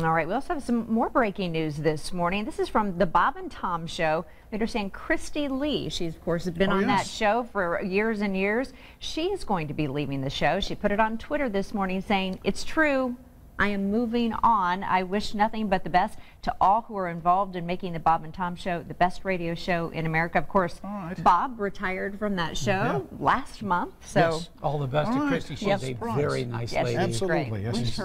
All right, we also have some more breaking news this morning. This is from the Bob and Tom Show. We understand Kristi Lee, she's, of course, been on that show for years and years. She is going to be leaving the show. She put it on Twitter this morning saying, "It's true. I am moving on. I wish nothing but the best to all who are involved in making the Bob and Tom Show the best radio show in America." Of course, Bob retired from that show last month. So all the best to Kristi. She's a very nice lady. Absolutely. Yes.